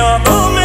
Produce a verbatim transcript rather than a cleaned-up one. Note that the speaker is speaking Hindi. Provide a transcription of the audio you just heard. दुनिया।